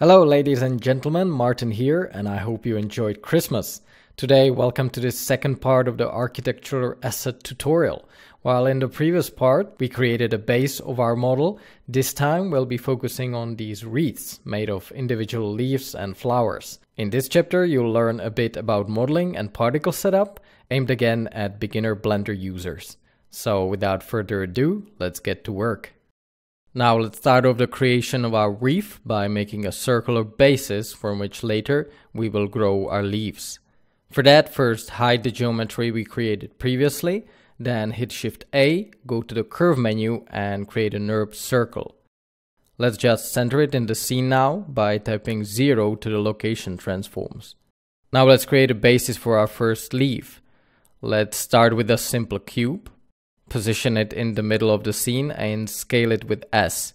Hello ladies and gentlemen, Martin here, and I hope you enjoyed Christmas. Today, welcome to this second part of the architectural asset tutorial. While in the previous part we created a base of our model, this time we'll be focusing on these wreaths made of individual leaves and flowers. In this chapter you'll learn a bit about modeling and particle setup, aimed again at beginner Blender users. So without further ado, let's get to work. Now let's start off the creation of our wreath by making a circular basis from which later we will grow our leaves. For that, first hide the geometry we created previously, then hit Shift A, go to the curve menu and create a NURB circle. Let's just center it in the scene now by typing 0 to the location transforms. Now let's create a basis for our first leaf. Let's start with a simple cube. Position it in the middle of the scene and scale it with S.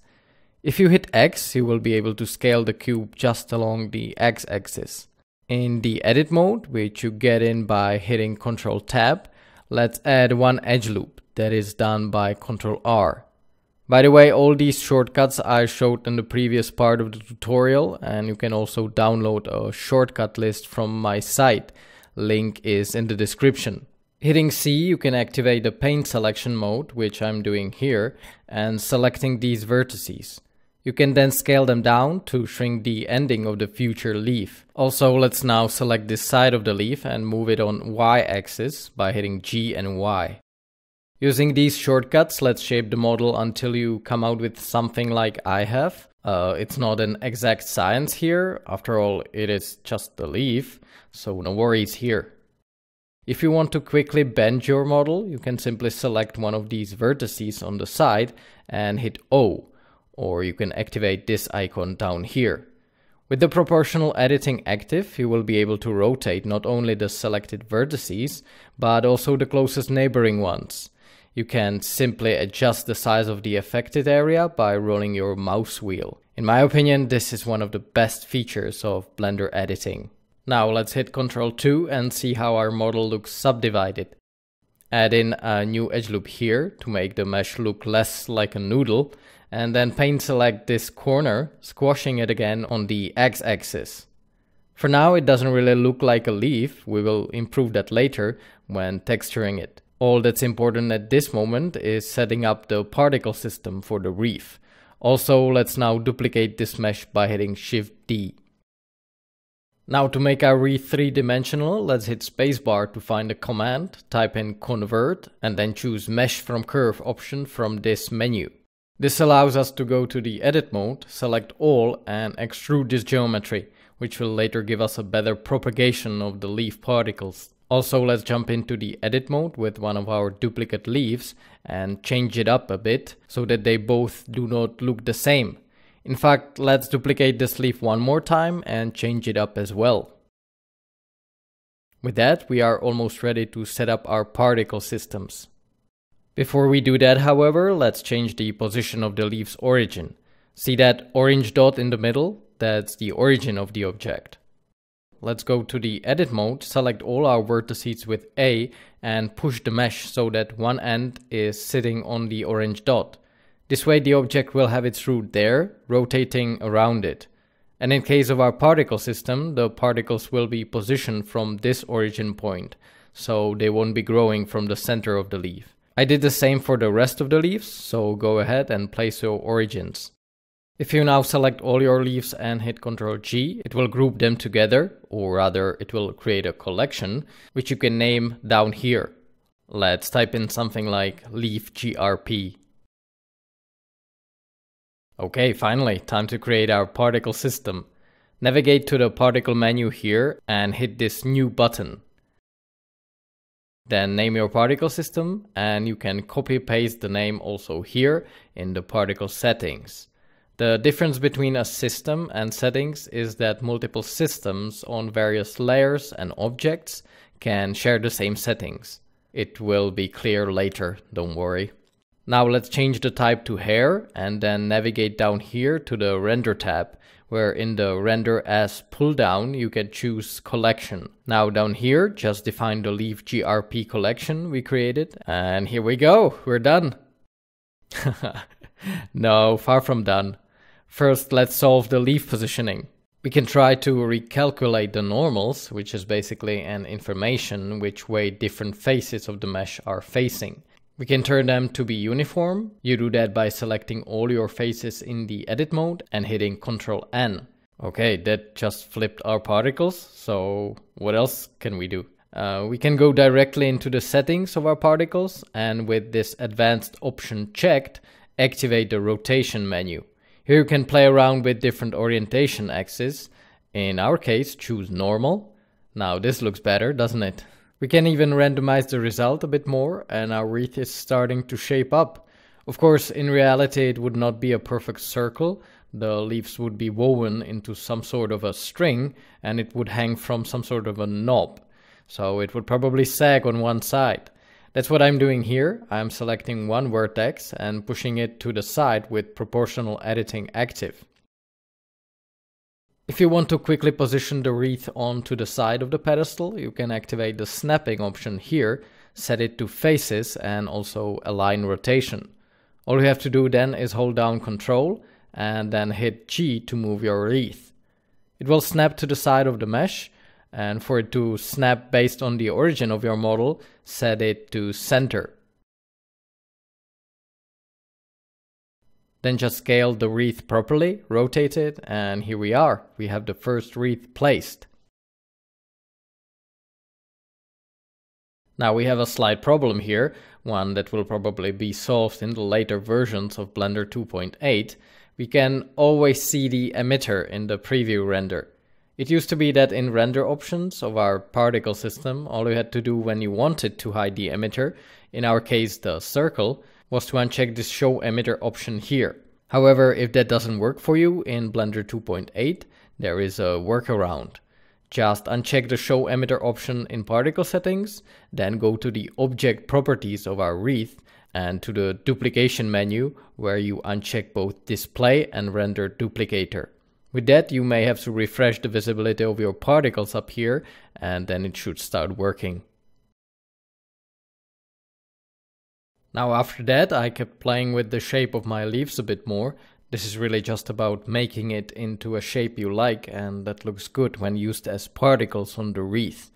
If you hit X, you will be able to scale the cube just along the X axis. In the edit mode, which you get in by hitting Ctrl Tab, let's add one edge loop that is done by Ctrl R. By the way, all these shortcuts I showed in the previous part of the tutorial, and you can also download a shortcut list from my site. Link is in the description. Hitting C, you can activate the paint selection mode, which I'm doing here, and selecting these vertices. You can then scale them down to shrink the ending of the future leaf. Also, let's now select this side of the leaf and move it on Y axis by hitting G and Y. Using these shortcuts, let's shape the model until you come out with something like I have. It's not an exact science here, after all it is just the leaf, so no worries here. If you want to quickly bend your model, you can simply select one of these vertices on the side and hit O, or you can activate this icon down here. With the proportional editing active, you will be able to rotate not only the selected vertices, but also the closest neighboring ones. You can simply adjust the size of the affected area by rolling your mouse wheel. In my opinion, this is one of the best features of Blender editing. Now let's hit Ctrl 2 and see how our model looks subdivided. Add in a new edge loop here to make the mesh look less like a noodle, and then paint select this corner, squashing it again on the X axis. For now it doesn't really look like a leaf, we will improve that later when texturing it. All that's important at this moment is setting up the particle system for the wreath. Also, let's now duplicate this mesh by hitting Shift D. Now to make our wreath three-dimensional, let's hit spacebar to find a command, type in convert and then choose mesh from curve option from this menu. This allows us to go to the edit mode, select all and extrude this geometry, which will later give us a better propagation of the leaf particles. Also, let's jump into the edit mode with one of our duplicate leaves and change it up a bit so that they both do not look the same. In fact, let's duplicate this leaf one more time and change it up as well. With that, we are almost ready to set up our particle systems. Before we do that, however, let's change the position of the leaf's origin. See that orange dot in the middle? That's the origin of the object. Let's go to the edit mode, select all our vertices with A and push the mesh so that one end is sitting on the orange dot. This way the object will have its root there, rotating around it. And in case of our particle system, the particles will be positioned from this origin point, so they won't be growing from the center of the leaf. I did the same for the rest of the leaves, so go ahead and place your origins. If you now select all your leaves and hit Ctrl G, it will group them together, or rather it will create a collection, which you can name down here. Let's type in something like leaf GRP. Okay, finally, time to create our particle system. Navigate to the particle menu here and hit this new button. Then name your particle system, and you can copy paste the name also here in the particle settings. The difference between a system and settings is that multiple systems on various layers and objects can share the same settings. It will be clear later, don't worry. Now let's change the type to hair and then navigate down here to the render tab, where in the render as pull down you can choose collection. Now down here just define the leaf GRP collection we created, and here we go, we're done. No, far from done. First let's solve the leaf positioning. We can try to recalculate the normals, which is basically an information which way different faces of the mesh are facing. We can turn them to be uniform. You do that by selecting all your faces in the edit mode and hitting Ctrl N. Okay, that just flipped our particles, so what else can we do? We can go directly into the settings of our particles and with this advanced option checked, activate the rotation menu. Here you can play around with different orientation axes. In our case, choose normal. Now this looks better, doesn't it? We can even randomize the result a bit more and our wreath is starting to shape up. Of course, in reality it would not be a perfect circle. The leaves would be woven into some sort of a string and it would hang from some sort of a knob. So it would probably sag on one side. That's what I'm doing here. I'm selecting one vertex and pushing it to the side with proportional editing active. If you want to quickly position the wreath onto the side of the pedestal, you can activate the snapping option here, set it to faces and also align rotation. All you have to do then is hold down Control and then hit G to move your wreath. It will snap to the side of the mesh. And for it to snap based on the origin of your model, set it to center. Then just scale the wreath properly, rotate it, and here we are. We have the first wreath placed. Now we have a slight problem here, one that will probably be solved in the later versions of Blender 2.8. We can always see the emitter in the preview render. It used to be that in render options of our particle system, all you had to do when you wanted to hide the emitter, in our case the circle, was to uncheck this show emitter option here. However, if that doesn't work for you in Blender 2.8, there is a workaround. Just uncheck the show emitter option in particle settings, then go to the object properties of our wreath and to the duplication menu where you uncheck both display and render duplicator. With that, you may have to refresh the visibility of your particles up here, and then it should start working. Now after that, I kept playing with the shape of my leaves a bit more. This is really just about making it into a shape you like, and that looks good when used as particles on the wreath.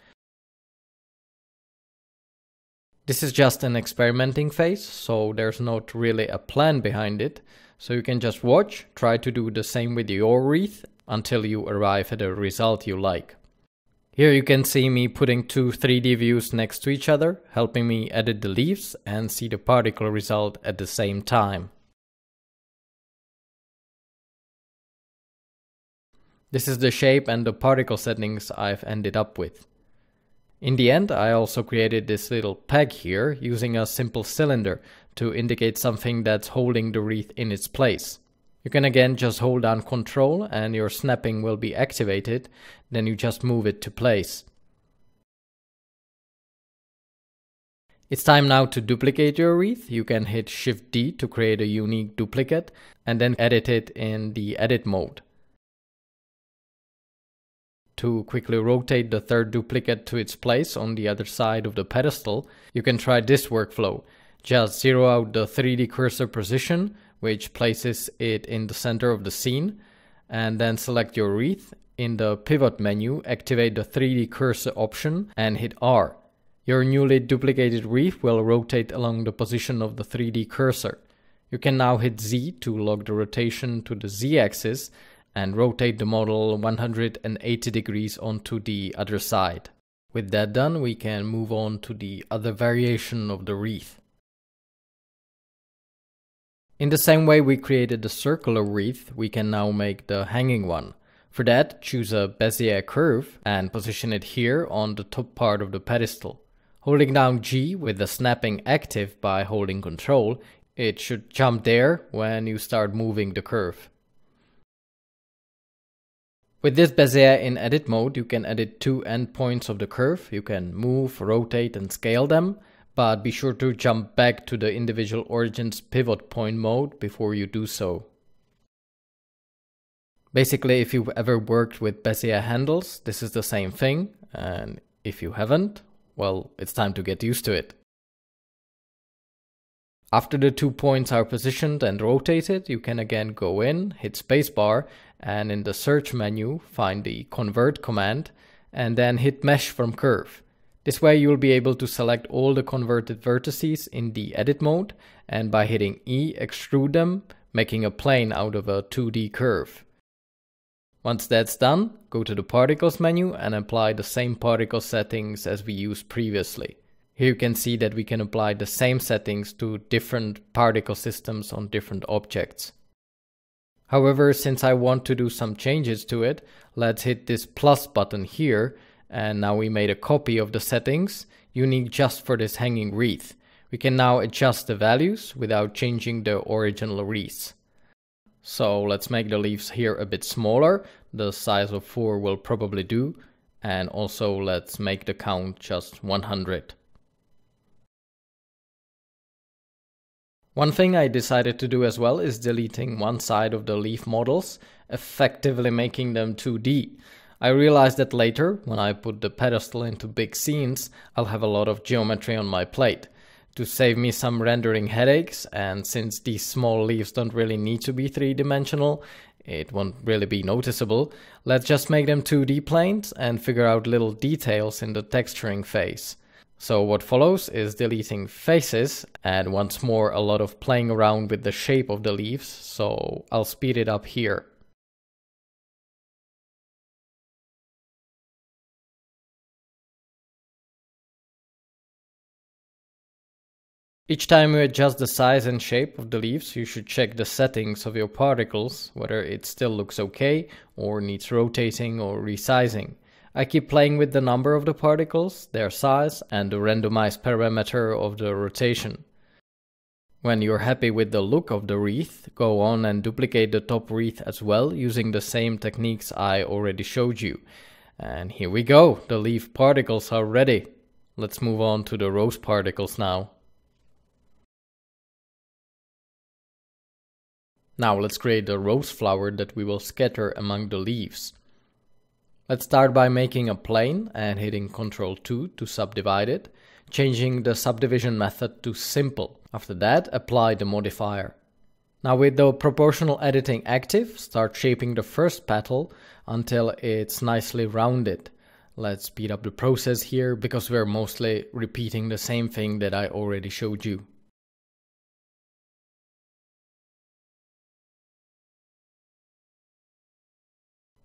This is just an experimenting phase, so there's not really a plan behind it. So you can just watch, try to do the same with your wreath until you arrive at a result you like. Here you can see me putting two 3D views next to each other, helping me edit the leaves and see the particle result at the same time. This is the shape and the particle settings I've ended up with. In the end, I also created this little peg here using a simple cylinder to indicate something that's holding the wreath in its place. You can again just hold down Ctrl and your snapping will be activated, then you just move it to place. It's time now to duplicate your wreath. You can hit Shift D to create a unique duplicate and then edit it in the edit mode. To quickly rotate the third duplicate to its place on the other side of the pedestal, you can try this workflow. Just zero out the 3D cursor position, which places it in the center of the scene, and then select your wreath. In the pivot menu, activate the 3D cursor option and hit R. Your newly duplicated wreath will rotate along the position of the 3D cursor. You can now hit Z to lock the rotation to the Z axis, and rotate the model 180 degrees onto the other side. With that done, we can move on to the other variation of the wreath. In the same way we created the circular wreath, we can now make the hanging one. For that, choose a Bezier curve and position it here on the top part of the pedestal. Holding down G with the snapping active by holding Control, it should jump there when you start moving the curve. With this Bezier in edit mode, you can edit two endpoints of the curve. You can move, rotate and scale them, but be sure to jump back to the individual origins pivot point mode before you do so. Basically, if you've ever worked with Bezier handles, this is the same thing, and if you haven't, well, it's time to get used to it. After the two points are positioned and rotated, you can again go in, hit spacebar and in the search menu find the convert command and then hit mesh from curve. This way you'll be able to select all the converted vertices in the edit mode and by hitting E extrude them, making a plane out of a 2D curve. Once that's done, go to the particles menu and apply the same particle settings as we used previously. Here you can see that we can apply the same settings to different particle systems on different objects. However, since I want to do some changes to it, let's hit this plus button here, and now we made a copy of the settings, unique just for this hanging wreath. We can now adjust the values without changing the original wreaths. So let's make the leaves here a bit smaller, the size of 4 will probably do, and also let's make the count just 100. One thing I decided to do as well is deleting one side of the leaf models, effectively making them 2D. I realized that later, when I put the pedestal into big scenes, I'll have a lot of geometry on my plate. To save me some rendering headaches, and since these small leaves don't really need to be three-dimensional, it won't really be noticeable, let's just make them 2D planes and figure out little details in the texturing phase. So what follows is deleting faces, and once more a lot of playing around with the shape of the leaves, so I'll speed it up here. Each time you adjust the size and shape of the leaves, you should check the settings of your particles, whether it still looks okay or needs rotating or resizing. I keep playing with the number of the particles, their size, and the randomized parameter of the rotation. When you're happy with the look of the wreath, go on and duplicate the top wreath as well using the same techniques I already showed you. And here we go, the leaf particles are ready. Let's move on to the rose particles now. Now let's create a rose flower that we will scatter among the leaves. Let's start by making a plane and hitting Ctrl+2 to subdivide it, changing the subdivision method to simple. After that, apply the modifier. Now with the proportional editing active, start shaping the first petal until it's nicely rounded. Let's speed up the process here because we're mostly repeating the same thing that I already showed you.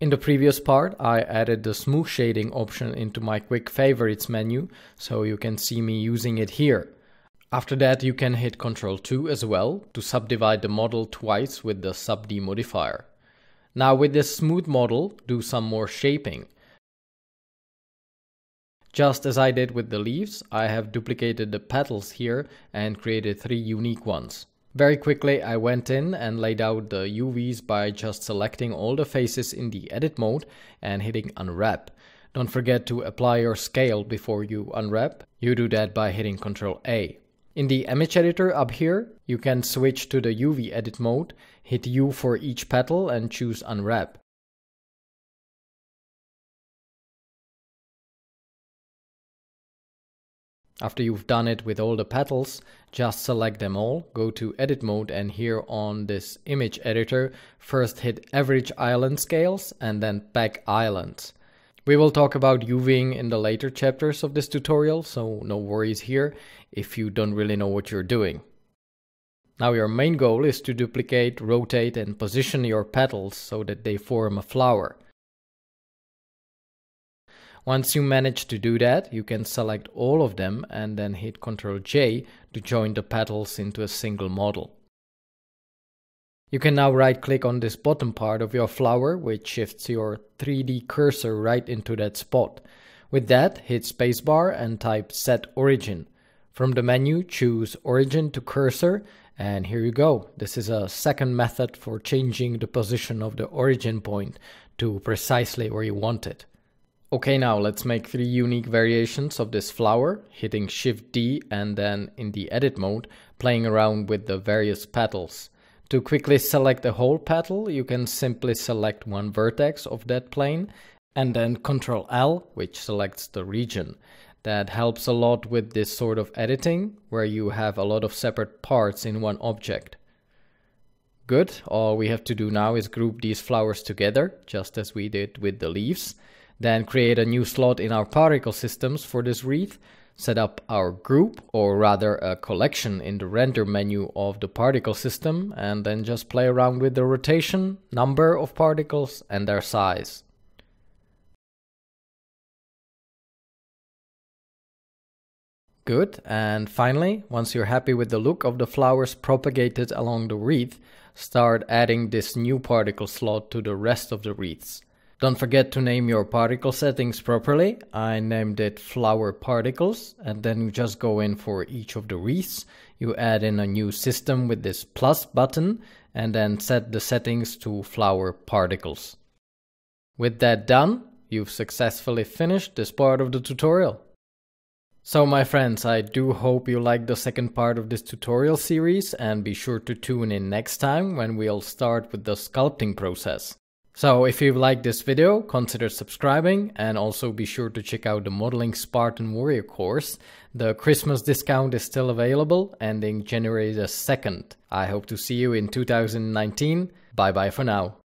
In the previous part, I added the smooth shading option into my quick favorites menu, so you can see me using it here. After that, you can hit Ctrl+2 as well to subdivide the model twice with the Sub-D modifier. Now with this smooth model, do some more shaping. Just as I did with the leaves, I have duplicated the petals here and created 3 unique ones. Very quickly I went in and laid out the UVs by just selecting all the faces in the edit mode and hitting unwrap. Don't forget to apply your scale before you unwrap. You do that by hitting Ctrl+A. In the image editor up here, you can switch to the UV edit mode, hit U for each petal and choose unwrap. After you've done it with all the petals, just select them all, go to edit mode and here on this image editor, first hit average island scales and then pack islands. We will talk about UVing in the later chapters of this tutorial, so no worries here if you don't really know what you're doing. Now your main goal is to duplicate, rotate and position your petals so that they form a flower. Once you manage to do that, you can select all of them and then hit Ctrl+J to join the petals into a single model. You can now right-click on this bottom part of your flower, which shifts your 3D cursor right into that spot. With that, hit spacebar and type Set Origin. From the menu, choose Origin to Cursor, and here you go. This is a second method for changing the position of the origin point to precisely where you want it. Okay, now let's make 3 unique variations of this flower, hitting Shift D and then in the edit mode, playing around with the various petals. To quickly select the whole petal, you can simply select one vertex of that plane and then Ctrl L, which selects the region. That helps a lot with this sort of editing, where you have a lot of separate parts in one object. good. All we have to do now is group these flowers together, just as we did with the leaves. Then create a new slot in our particle systems for this wreath. Set up our group, or rather a collection, in the render menu of the particle system, and then just play around with the rotation, number of particles, and their size. Good, and finally, once you're happy with the look of the flowers propagated along the wreath, start adding this new particle slot to the rest of the wreaths. Don't forget to name your particle settings properly. I named it flower particles, and then you just go in for each of the wreaths. You add in a new system with this plus button and then set the settings to flower particles. With that done, you've successfully finished this part of the tutorial. So my friends, I do hope you liked the second part of this tutorial series, and be sure to tune in next time when we'll start with the sculpting process. So if you've liked this video, consider subscribing, and also be sure to check out the Modeling Spartan Warrior course. The Christmas discount is still available, ending January the 2nd. I hope to see you in 2019. Bye bye for now.